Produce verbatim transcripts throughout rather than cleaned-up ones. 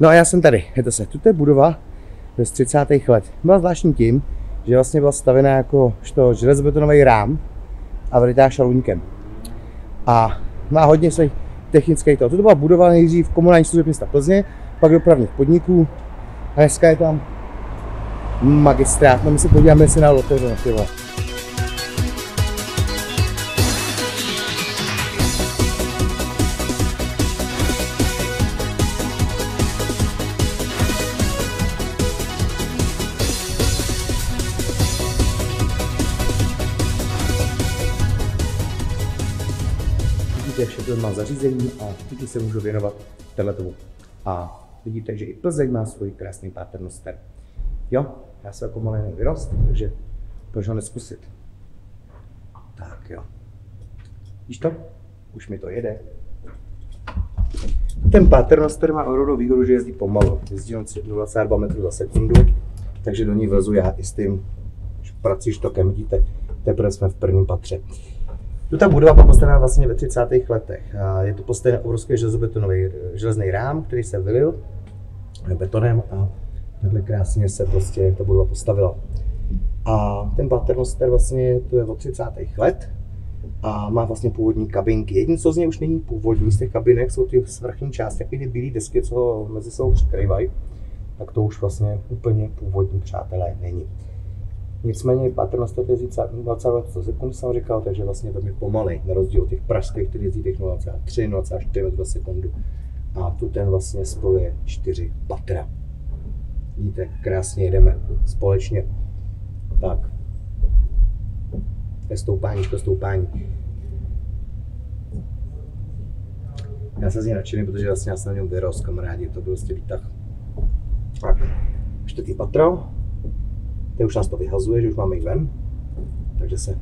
No a já jsem tady, je to se, tuto je budova z třicátých let. Byla zvláštní tím, že vlastně byla stavěna jako železobetonový rám a vrytá šalunkem. A má hodně svých technických toho. Tuto byla budova nejdřív komunální služeb města Plzně, pak dopravních podniků a dneska je tam magistrát. No my se podíváme, jestli na loteře na tyhle. Všechno má zařízení a všichni se můžou věnovat teletovu. A vidíte, že i Plzeň má svůj krásný Páternoster. Jo, já jsem jako malý nevyrost, takže proč ho nezkusit. Tak jo. Víš to? Už mi to jede. Ten Páternoster má opravdu výhodu, že jezdí pomalu. Jezdí on nula celá dva metru za sekundu, takže do ní vlezu já i s tím prací štokem. Vidíte, teprve jsme v prvním patře. Ta budova byla postavena vlastně ve třicátých letech. Je to postaven obrovský železobetonový železný rám, který se vylil betonem a takhle krásně se prostě ta budova postavila. A ten Páternoster vlastně to je od třicátých let a má vlastně původní kabinky. Jediné, co z něj už není původní, z těch kabinek jsou ty vrchní části, takové ty bílé desky, co mezi sebou překrývají, tak to už vlastně úplně původní, přátelé, není. Nicméně Páternoster jezdí dvacet dva metrů za sekundu, jsem říkal, takže vlastně velmi pomalej, na rozdíl od těch pražských, které jezdí těch nula celá tři, nula celá čtyři metrů za sekundu. A tu ten vlastně spojuje čtyři patra. Vidíte, krásně jedeme společně. Tak. To je stoupáníčko, stoupání. Já jsem z něj nadšený, protože vlastně já jsem na něm vyrost, kamarádi, to byl vlastně výtah. Tak, čtvrtý patro. Teď už nás to vyhazuje, že už máme jít ven, takže se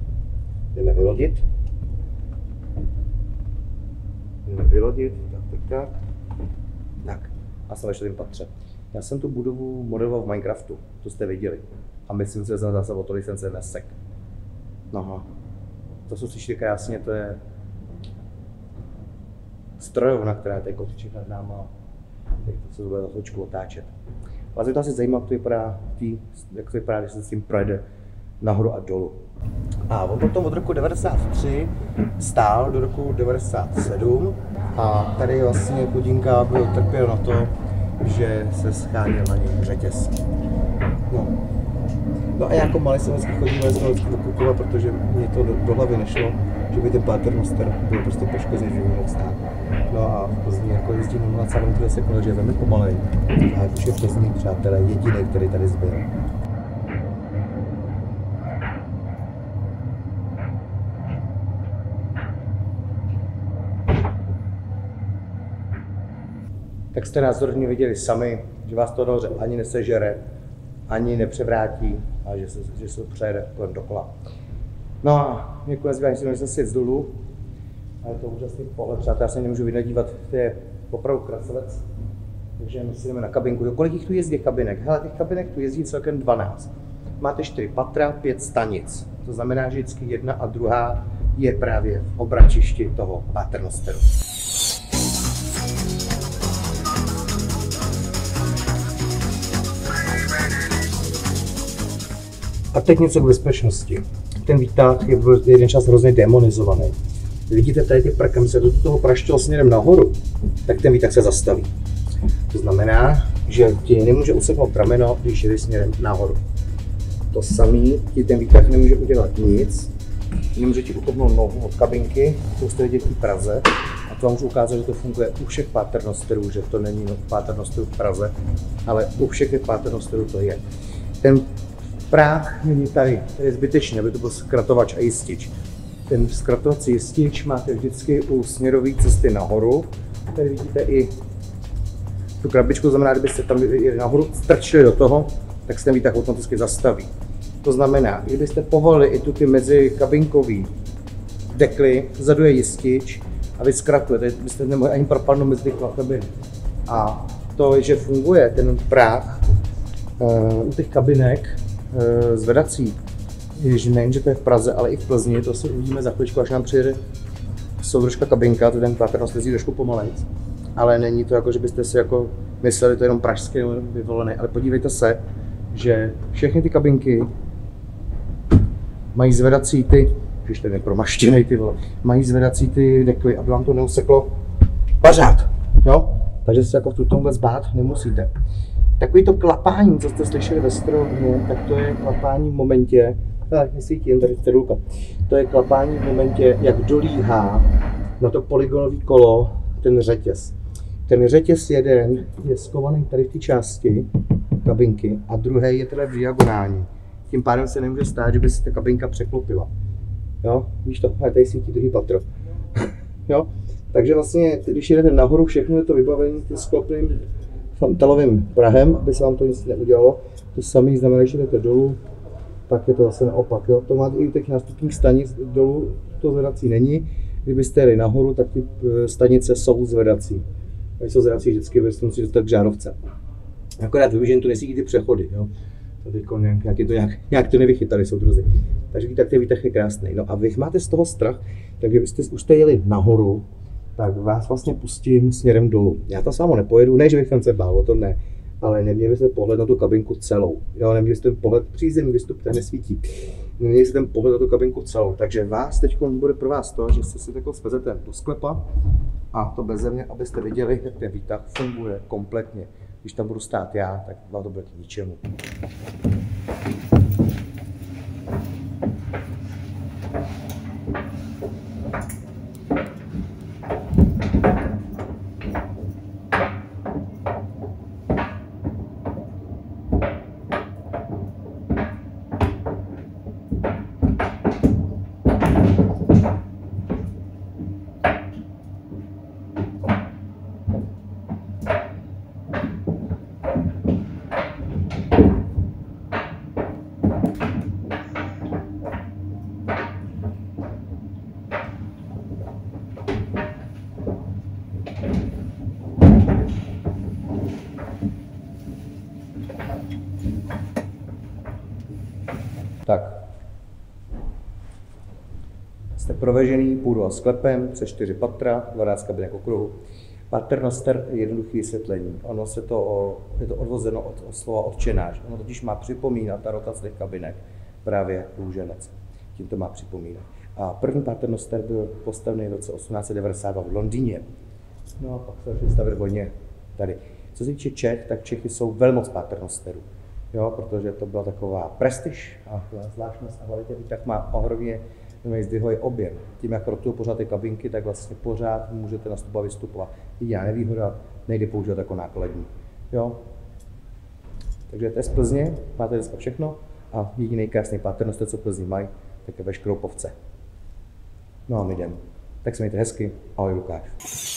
jdeme vylodit. Jdeme vylodit, tak, tak, tak. Tak, a jsem ve čtvrtém patře. Já jsem tu budovu modeloval v Minecraftu, to jste viděli. A myslím si, že jsem zase o tolik jsem se nesek. Noha. To jsou slyšeli krásně, to je strojovna, která je tady kotiček nad náma. Teď to se bude za chvíličku otáčet. Vás by to asi zajímalo, jak to vypadá, tý, jak to vypadá, když se s tím projede nahoru a dolů. A on potom od roku devadesát tři stál do roku devadesát sedm a tady vlastně chudinka byl trpěl na to, že se sháněl na něj řetěz. No. No a jako malý jsem vždycky chodil, jsem vždycky dokupoval, protože mě to do, do hlavy nešlo, že by ten Páternoster byl prostě poškozený, že by mohl stát. No a v Plzni jako jezdí nula celá dva metru za sekundu, že je velmi pomalej. A už je v Plzni, přátelé, jediný, který tady zbyl. Tak jste nás rozhodně viděli sami, že vás to nahoře ani nesežere, ani nepřevrátí a že se, že se přejede kolem dokola. No a několik nezbývá, že jsem si z dolů, ale to je úžasný pohled, přátelé, já se nemůžu vynadívat, to je opravdu krasavec, takže my si jdeme na kabinku. Kolik jich tu jezdí kabinek? Hele, těch kabinek tu jezdí celkem dvanáct. Máte čtyři patra, pět stanic, to znamená, že vždycky jedna a druhá je právě v obračišti toho Páternosteru. A teď něco k bezpečnosti. Ten výtah je jeden čas hrozně demonizovaný. Vidíte, tady ty prkem se do toho praštěl směrem nahoru, tak ten výtah se zastaví. To znamená, že ti nemůže useknout rameno, když jde směrem nahoru. To samý, ti ten výtah nemůže udělat nic, nemůže ti ukopnout nohu od kabinky, to jste viděli v Praze. A to vám můžu ukázat, že to funguje u všech Páternosterů, že to není Páternosterů v Praze, ale u všech Páternosterů to je. Ten práh není tady, tady je zbytečný, aby to byl zkratovač a jistič. Ten zkratovací jistič máte vždycky u směrové cesty nahoru. Tady vidíte i tu krabičku, znamená, kdybyste tam jeli nahoru, strčili do toho, tak se ten výtah automaticky zastaví. To znamená, kdybyste povolili i tu ty mezi kabinkový dekly, vzadu je jistič a vy zkratujete, byste nemohli ani propadnout mezi ty kabiny. A to, že funguje ten práh u těch kabinek zvedací, že nejenže to je v Praze, ale i v Plzni, to si uvidíme za chvíličku, až nám přijede soudružka kabinka, to ten Páternoster jezdí trošku pomalejc, ale není to jako, že byste si jako mysleli, to je jenom pražské vyvolené, ale podívejte se, že všechny ty kabinky mají zvedací ty, když to nepromaštěnej ty vole, mají zvedací ty dekly, aby vám to neuseklo pařád, jo? Takže se jako v tomhle zbát nemusíte. Takový to klapání, co jste slyšeli ve stromě, tak to je klapání v momentě, tak nesvítím tady cedulka, to je klapání v momentě, jak dolíhá na to polygonový kolo ten řetěz. Ten řetěz jeden je skovaný tady v té části kabinky a druhý je teda v diagonální. Tím pádem se nemůže stát, že by se ta kabinka překlopila. Jo, víš to? Hele, tady svítí druhý patro. Jo? Takže vlastně, když jedete nahoru, všechno je to vybavení tím sklopným fantalovým prahem, aby se vám to nic neudělalo. To samé znamená, že jdete dolů, tak je to zase naopak. Jo? To máte i u těch nástupních stanic, dolů to zvedací není. Kdybyste jeli nahoru, tak ty stanice jsou zvedací. Oni jsou zvedací vždycky, protože musíte dostat k žárovce. Akorát vyvížení tu nesítí ty přechody. Jo? To teďko nějak, nějak, to nějak, nějak to nevychytali soudruzi. Takže tak ten výtah je krásný. No a vy máte z toho strach, tak kdybyste už jste jeli nahoru, tak vás vlastně pustím směrem dolů. Já tam s vámi nepojedu, ne, že bych tam se bál, to ne, ale neměli byste pohled na tu kabinku celou. Jo, neměli byste ten pohled, přízemní výstup, ten nesvítí. Neměli byste ten pohled na tu kabinku celou. Takže vás teď bude pro vás to, že se si takhle svezete do sklepa a to beze mě, abyste viděli, jak ten výtah funguje kompletně. Když tam budu stát já, tak vám to bude k ničemu. Tak, jste provežený půdu a sklepem, přes čtyři patra, dvanáct kabinek okruhu. Páternoster je jednoduché vysvětlení. Ono se to, je to odvozeno od, od slova odčenáš. Ono totiž má připomínat ta rotace kabinek, právě růženec. Tím to má připomínat. A první Páternoster byl postavený v roce osmnáct set devadesát dva v Londýně. No a pak se začaly stavět hodně tady. Co se týče Čech, tak Čechy jsou velmoc Páternosterů. Jo, protože to byla taková prestiž a zvláštnost a hlavně tak má ohromně zdvihový objem. Tím, jak rotují pořád ty kabinky, tak vlastně pořád můžete nastupovat a vystupovat. Jediná nevýhoda, nejde používat jako nákladní. Jo. Takže to je z Plzně, máte dneska všechno a jediný krásný Páternoster, co Plzni mají, tak je ve Škroupovce. No a my jdem. Tak se mějte hezky, ahoj Lukáš.